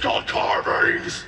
Cut carvings!